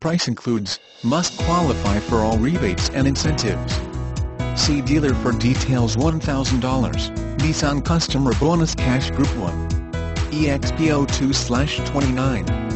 Price includes, must qualify for all rebates and incentives. See dealer for details. $1,000, Nissan Customer Bonus Cash Group 1. EXP02/29.